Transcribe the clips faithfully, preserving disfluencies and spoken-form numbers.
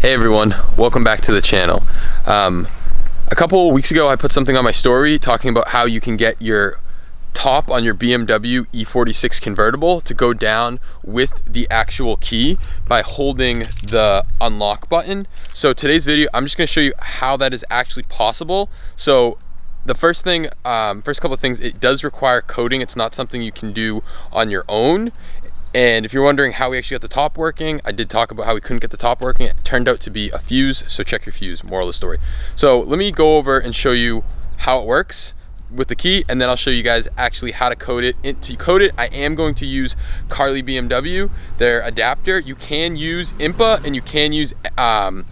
Hey everyone, welcome back to the channel. Um, a couple of weeks ago I put something on my story talking about how you can get your top on your B M W E forty-six convertible to go down with the actual key by holding the unlock button. So today's video, I'm just gonna show you how that is actually possible. So the first thing, um, first couple of things, it does require coding. It's not something you can do on your own. And if you're wondering how we actually got the top working, I did talk about how we couldn't get the top working. It turned out to be a fuse, so check your fuse, moral of the story. So let me go over and show you how it works with the key, and then I'll show you guys actually how to code it. And to code it, I am going to use Carly B M W, their adapter. You can use Impa and you can use um,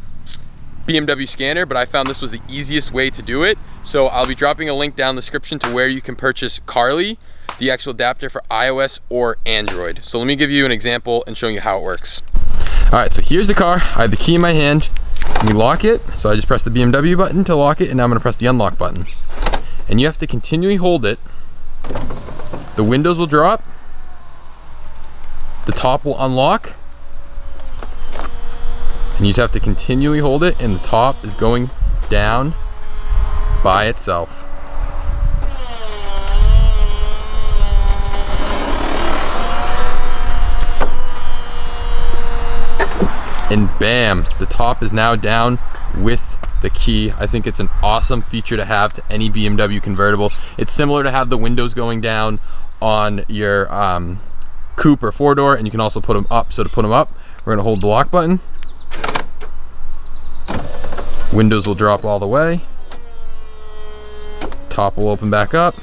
B M W scanner, but I found this was the easiest way to do it. So I'll be dropping a link down in the description to where you can purchase Carly, the actual adapter for iOS or Android. So let me give you an example and showing you how it works. All right, so here's the car. I have the key in my hand. We lock it. So I just press the B M W button to lock it, and now I'm gonna press the unlock button. And you have to continually hold it. The windows will drop. The top will unlock. And you just have to continually hold it, and the top is going down by itself. And bam, the top is now down with the key. I think it's an awesome feature to have to any B M W convertible. It's similar to have the windows going down on your um, coupe or four door, and you can also put them up. So to put them up, we're gonna hold the lock button. Windows will drop all the way. Top will open back up.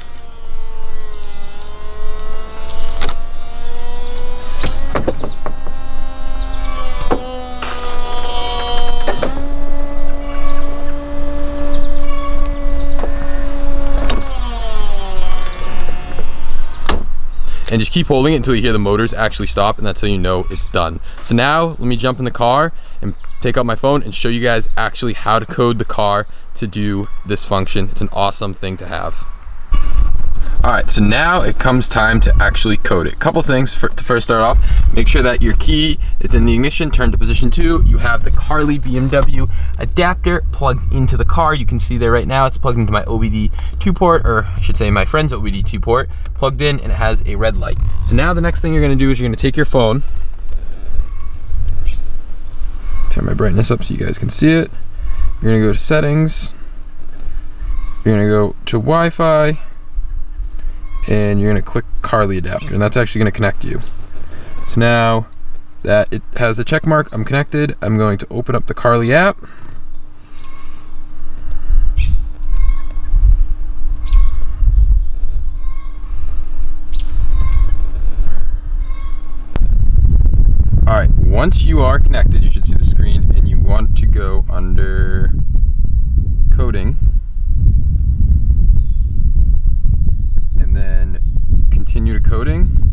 And just keep holding it until you hear the motors actually stop, and that's how you know it's done. So now let me jump in the car and take out my phone and show you guys actually how to code the car to do this function. It's an awesome thing to have. All right, so now it comes time to actually code it. Couple things for, to first start off, make sure that your key is in the ignition, turned to position two. You have the Carly B M W adapter plugged into the car. You can see there right now, it's plugged into my O B D two port, or I should say my friend's O B D two port, plugged in, and it has a red light. So now the next thing you're gonna do is you're gonna take your phone, turn my brightness up so you guys can see it. You're gonna go to settings, you're gonna go to Wi-Fi, and you're gonna click Carly adapter, and that's actually gonna connect you. So now that it has a check mark, I'm connected, I'm going to open up the Carly app. All right, once you are connected, you should see the screen, and you want to go under coding, then continue to coding,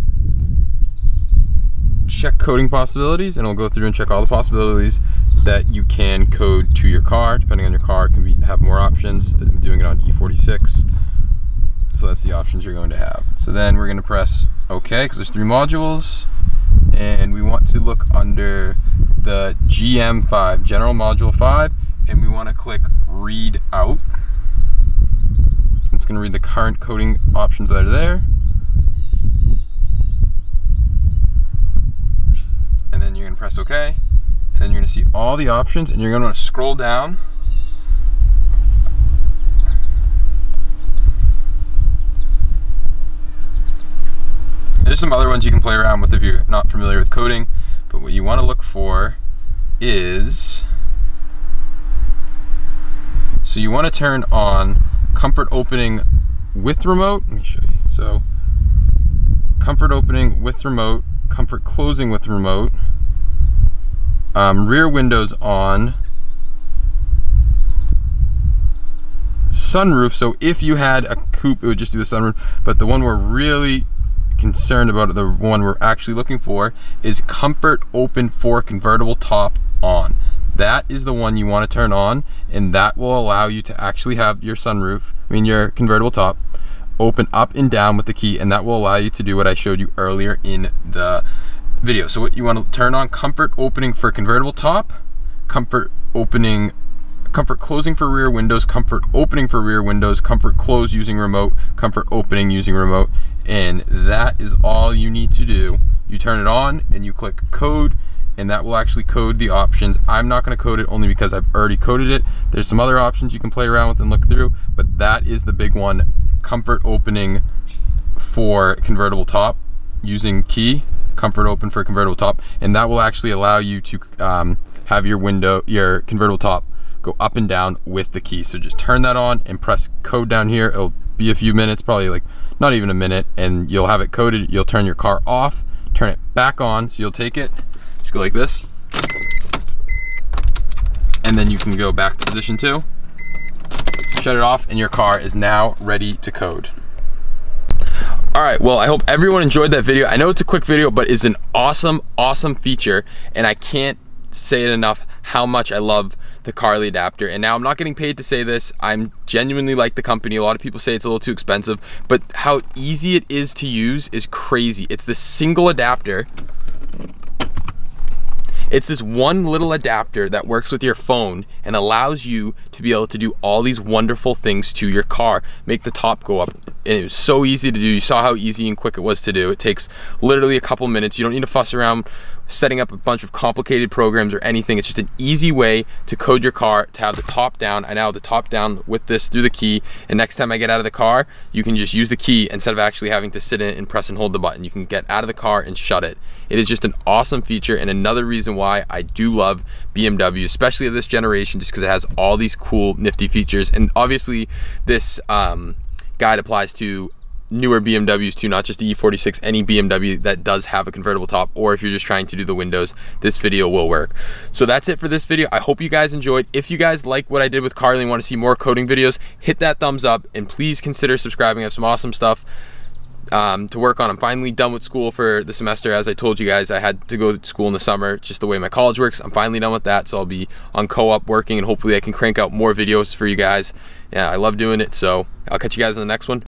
check coding possibilities, and we'll go through and check all the possibilities that you can code to your car. Depending on your car, it can be, have more options. I'm doing it on E forty-six, so that's the options you're going to have. So then we're going to press OK, because there's three modules, and we want to look under the G M five, General Module five, and we want to click Read Out. It's going to read the current coding options that are there. And then you're going to press OK. And then you're going to see all the options, and you're going to want to scroll down. There's some other ones you can play around with if you're not familiar with coding, but what you want to look for is, so you want to turn on comfort opening with remote. Let me show you. So comfort opening with remote, comfort closing with remote, um, rear windows on, sunroof. So if you had a coupe, it would just do the sunroof, but the one we're really concerned about, the one we're actually looking for, is comfort open for convertible top on. That is the one you want to turn on, and that will allow you to actually have your sunroof, I mean your convertible top, open up and down with the key, and that will allow you to do what I showed you earlier in the video. So what you want to turn on, comfort opening for convertible top, comfort opening, comfort closing for rear windows, comfort opening for rear windows, comfort close using remote, comfort opening using remote, and that is all you need to do. You turn it on and you click code, and that will actually code the options. I'm not gonna code it only because I've already coded it. There's some other options you can play around with and look through, but that is the big one, comfort opening for convertible top using key, comfort open for convertible top, and that will actually allow you to um, have your window, your convertible top go up and down with the key. So just turn that on and press code down here. It'll be a few minutes, probably like not even a minute, and you'll have it coded. You'll turn your car off, turn it back on. So you'll take it, just go like this, and then you can go back to position two, shut it off, and your car is now ready to code. All right, well, I hope everyone enjoyed that video. I know it's a quick video, but it's an awesome, awesome feature, and I can't say it enough how much I love the Carly adapter. And now I'm not getting paid to say this. I'm genuinely like the company. A lot of people say it's a little too expensive, but how easy it is to use is crazy. It's this single adapter. It's this one little adapter that works with your phone and allows you to be able to do all these wonderful things to your car. Make the top go up. And it was so easy to do. You saw how easy and quick it was to do. It takes literally a couple minutes. You don't need to fuss around setting up a bunch of complicated programs or anything. It's just an easy way to code your car, to have the top down. I now have the top down with this through the key, and next time I get out of the car, you can just use the key instead of actually having to sit in it and press and hold the button. You can get out of the car and shut it. It is just an awesome feature and another reason why I do love B M W, especially of this generation, just because it has all these cool, nifty features. And obviously this um, guide applies to newer B M Ws too, not just the E forty-six, any B M W that does have a convertible top, or if you're just trying to do the windows, this video will work. So that's it for this video. I hope you guys enjoyed. If you guys like what I did with Carly and want to see more coding videos, hit that thumbs up and please consider subscribing. I have some awesome stuff um, to work on. I'm finally done with school for the semester. As I told you guys, I had to go to school in the summer, just the way my college works. I'm finally done with that, so I'll be on co-op working, and hopefully I can crank out more videos for you guys. Yeah, I love doing it, so I'll catch you guys in the next one.